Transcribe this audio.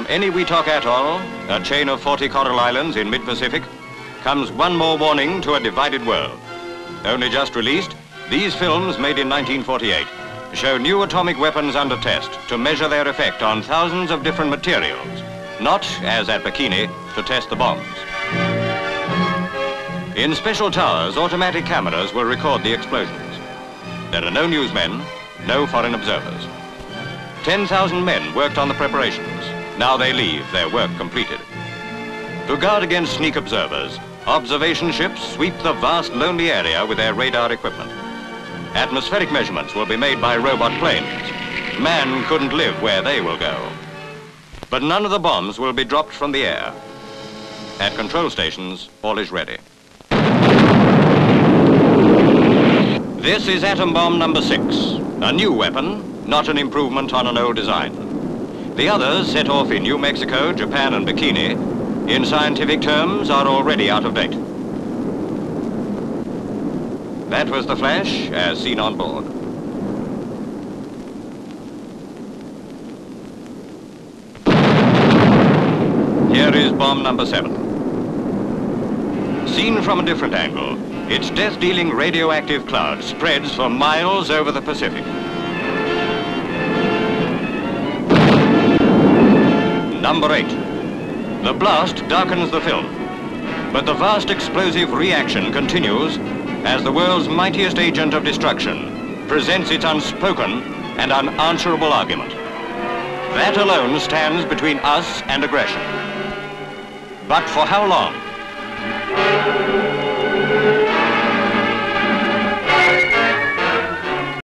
From Eniwetok Atoll, a chain of 40 coral islands in mid-Pacific, comes one more warning to a divided world. Only just released, these films, made in 1948, show new atomic weapons under test to measure their effect on thousands of different materials, not, as at Bikini, to test the bombs. In special towers, automatic cameras will record the explosions. There are no newsmen, no foreign observers. 10,000 men worked on the preparations. Now they leave their work completed. To guard against sneak observers, observation ships sweep the vast lonely area with their radar equipment. Atmospheric measurements will be made by robot planes. Man couldn't live where they will go. But none of the bombs will be dropped from the air. At control stations, all is ready. This is atom bomb number 6, a new weapon, not an improvement on an old design. The others, set off in New Mexico, Japan and Bikini, in scientific terms, are already out of date. That was the flash as seen on board. Here is bomb number 7. Seen from a different angle, its death-dealing radioactive cloud spreads for miles over the Pacific. Number 8. The blast darkens the film, but the vast explosive reaction continues as the world's mightiest agent of destruction presents its unspoken and unanswerable argument. That alone stands between us and aggression. But for how long?